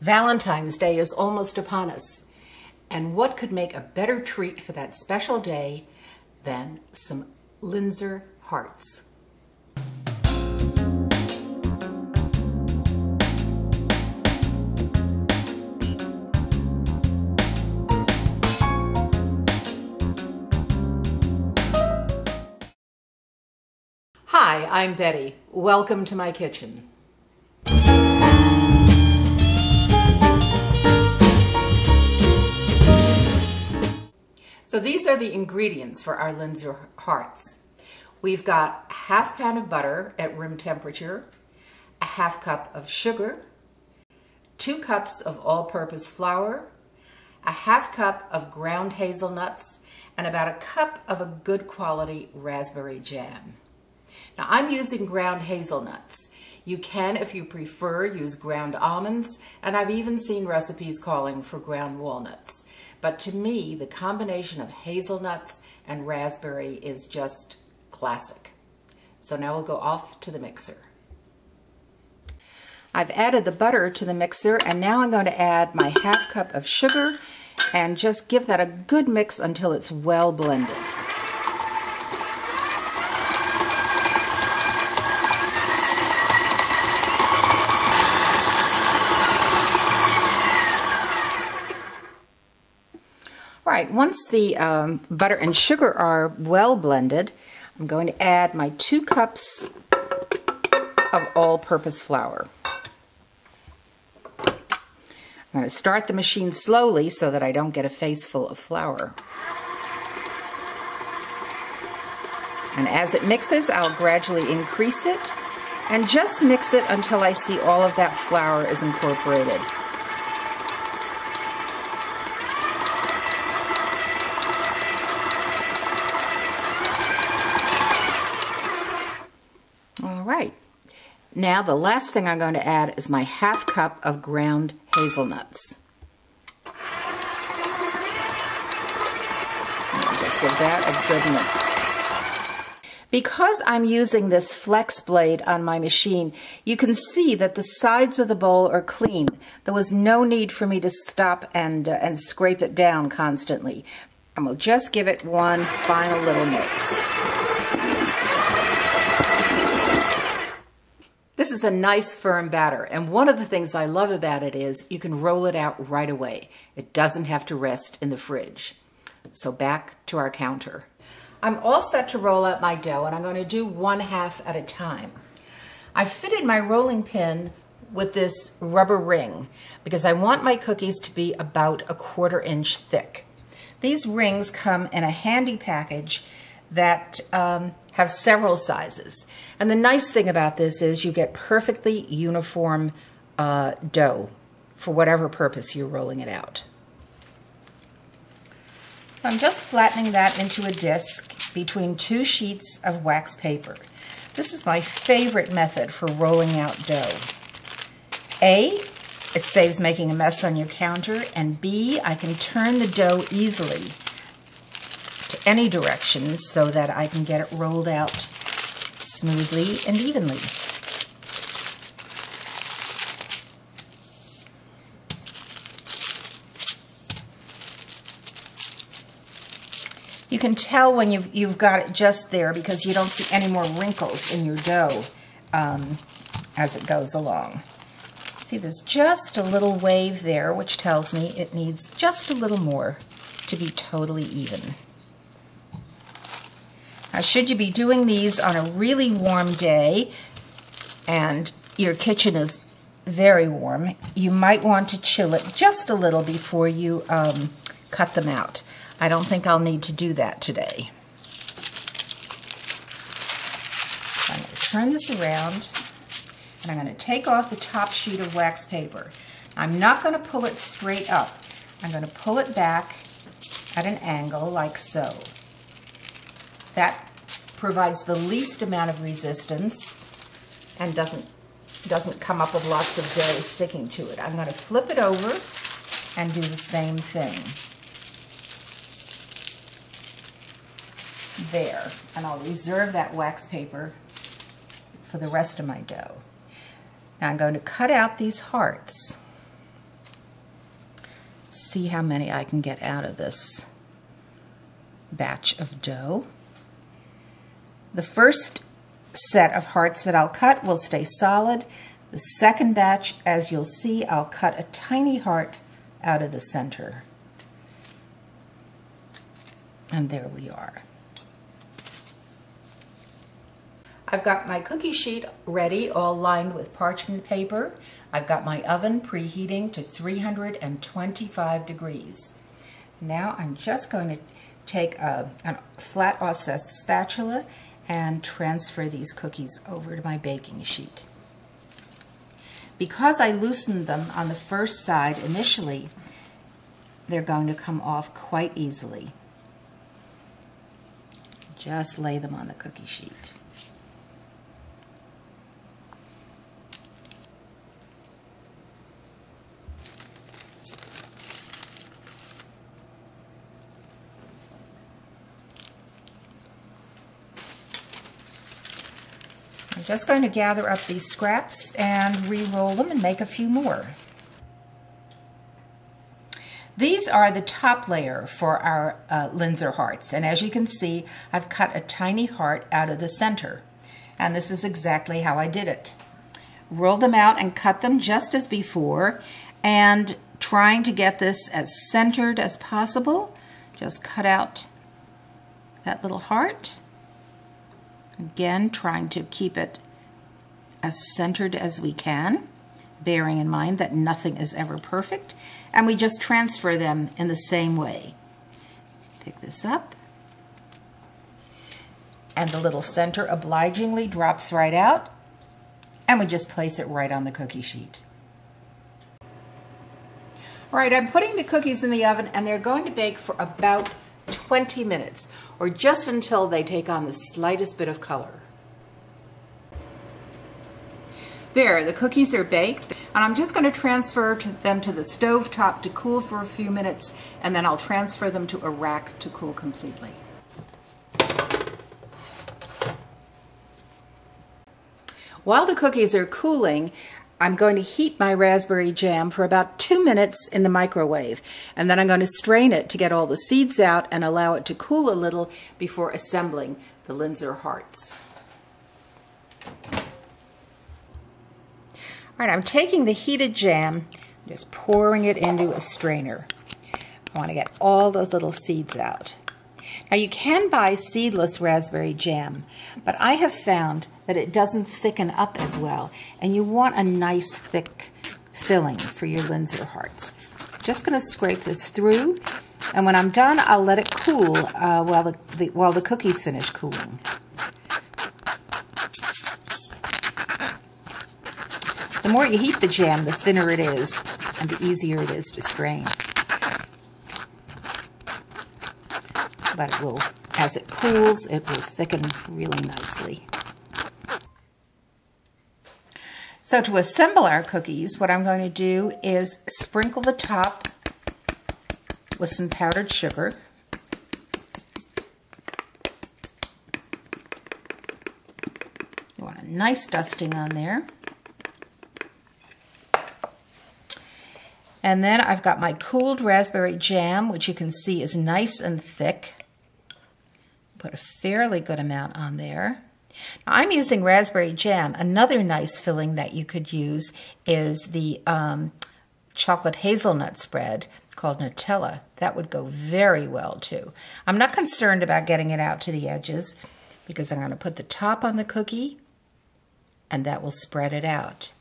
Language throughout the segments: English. Valentine's Day is almost upon us, and what could make a better treat for that special day than some Linzer hearts? Hi, I'm Betty. Welcome to my kitchen. So these are the ingredients for our Linzer hearts. We've got a half pound of butter at room temperature, a half cup of sugar, 2 cups of all-purpose flour, a half cup of ground hazelnuts, and about a cup of a good quality raspberry jam. Now I'm using ground hazelnuts. You can, if you prefer, use ground almonds, and I've even seen recipes calling for ground walnuts. But to me, the combination of hazelnuts and raspberry is just classic. So now we'll go off to the mixer. I've added the butter to the mixer, and now I'm going to add my half cup of sugar and just give that a good mix until it's well blended. Alright, once the butter and sugar are well blended, I'm going to add my 2 cups of all-purpose flour. I'm going to start the machine slowly so that I don't get a face full of flour. And as it mixes, I'll gradually increase it and just mix it until I see all of that flour is incorporated. Now the last thing I'm going to add is my half cup of ground hazelnuts. I'll just give that a good mix. Because I'm using this flex blade on my machine, you can see that the sides of the bowl are clean. There was no need for me to stop and scrape it down constantly. And we'll just give it one final little mix. This is a nice firm batter, and one of the things I love about it is you can roll it out right away. It doesn't have to rest in the fridge. So back to our counter. I'm all set to roll out my dough, and I'm going to do one half at a time. I fitted my rolling pin with this rubber ring because I want my cookies to be about 1/4 inch thick. These rings come in a handy package that have several sizes. And the nice thing about this is you get perfectly uniform dough for whatever purpose you're rolling it out. I'm just flattening that into a disc between 2 sheets of wax paper. This is my favorite method for rolling out dough. A, it saves making a mess on your counter, and B, I can turn the dough easily to any direction so that I can get it rolled out smoothly and evenly. You can tell when you've got it just there because you don't see any more wrinkles in your dough as it goes along. See, there's just a little wave there, which tells me it needs just a little more to be totally even. Now, should you be doing these on a really warm day and your kitchen is very warm, you might want to chill it just a little before you cut them out. I don't think I'll need to do that today. So I'm going to turn this around, and I'm going to take off the top sheet of wax paper. I'm not going to pull it straight up. I'm going to pull it back at an angle like so. That provides the least amount of resistance and doesn't come up with lots of dough sticking to it. I'm going to flip it over and do the same thing. There. And I'll reserve that wax paper for the rest of my dough. Now I'm going to cut out these hearts. see how many I can get out of this batch of dough. The first set of hearts that I'll cut will stay solid. The second batch, as you'll see, I'll cut a tiny heart out of the center. And there we are. I've got my cookie sheet ready, all lined with parchment paper. I've got my oven preheating to 325 degrees. Now I'm just going to take a flat offset spatula and transfer these cookies over to my baking sheet. Because I loosened them on the first side initially, they're going to come off quite easily. Just lay them on the cookie sheet. I'm just going to gather up these scraps and re-roll them and make a few more. These are the top layer for our Linzer hearts, and as you can see, I've cut a tiny heart out of the center, and this is exactly how I did it. Roll them out and cut them just as before, and trying to get this as centered as possible, just cut out that little heart. Again, trying to keep it as centered as we can, bearing in mind that nothing is ever perfect, and we just transfer them in the same way. Pick this up, and the little center obligingly drops right out, and we just place it right on the cookie sheet. All right, I'm putting the cookies in the oven, and they're going to bake for about 20 minutes, or just until they take on the slightest bit of color. There, the cookies are baked, and I'm just going to transfer them to the stove top to cool for a few minutes, and then I'll transfer them to a rack to cool completely. While the cookies are cooling, I'm going to heat my raspberry jam for about 2 minutes in the microwave, and then I'm going to strain it to get all the seeds out and allow it to cool a little before assembling the Linzer hearts. All right, I'm taking the heated jam, just pouring it into a strainer. I want to get all those little seeds out. Now you can buy seedless raspberry jam, but I have found that it doesn't thicken up as well, and you want a nice thick filling for your Linzer hearts. Just going to scrape this through, and when I'm done, I'll let it cool while the cookies finish cooling. The more you heat the jam, the thinner it is, and the easier it is to strain. But it will, as it cools, it will thicken really nicely. So to assemble our cookies, what I'm going to do is sprinkle the top with some powdered sugar. You want a nice dusting on there. And then I've got my cooled raspberry jam, which you can see is nice and thick. Put a fairly good amount on there. Now, I'm using raspberry jam. Another nice filling that you could use is the chocolate hazelnut spread called Nutella. That would go very well too. I'm not concerned about getting it out to the edges because I'm going to put the top on the cookie and that will spread it out.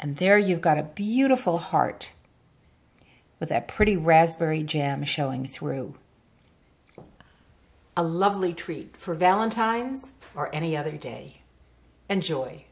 And there you've got a beautiful heart with that pretty raspberry jam showing through. A lovely treat for Valentine's or any other day. Enjoy.